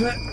Nice.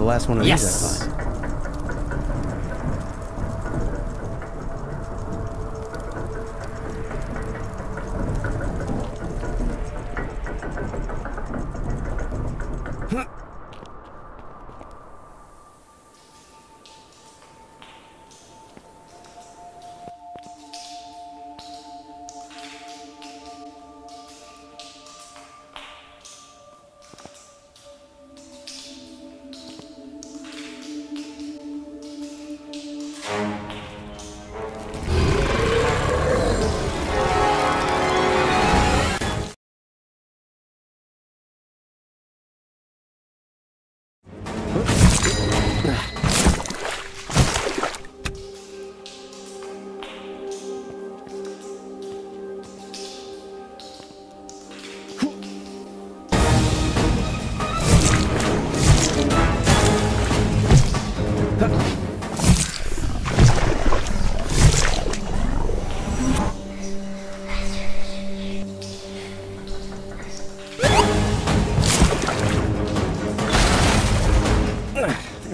Last one of these, yes. I find.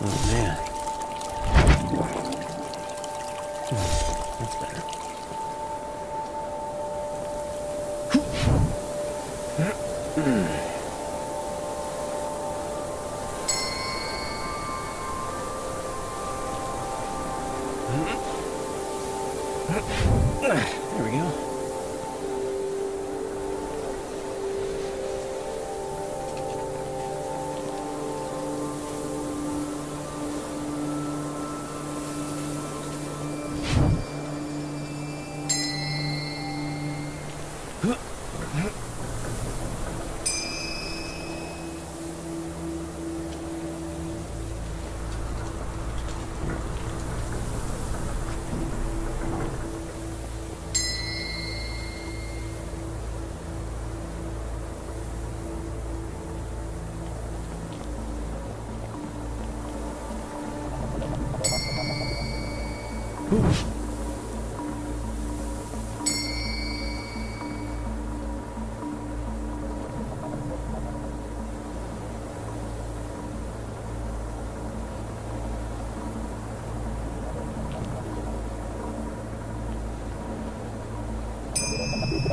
Oh man. That's better. There we go.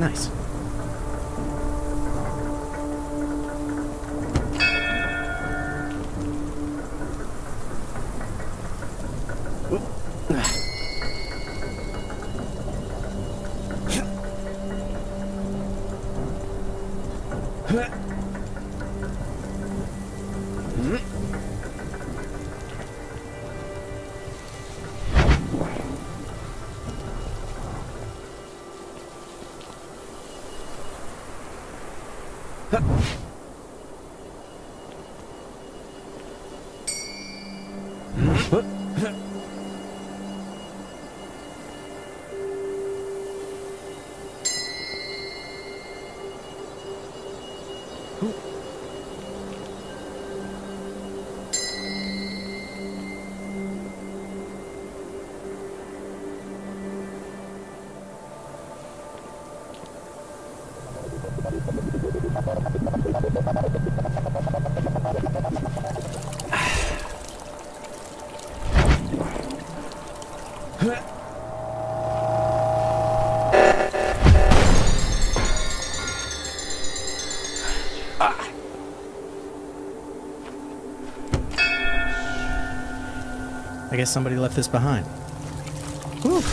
Nice. I guess somebody left this behind. Whew.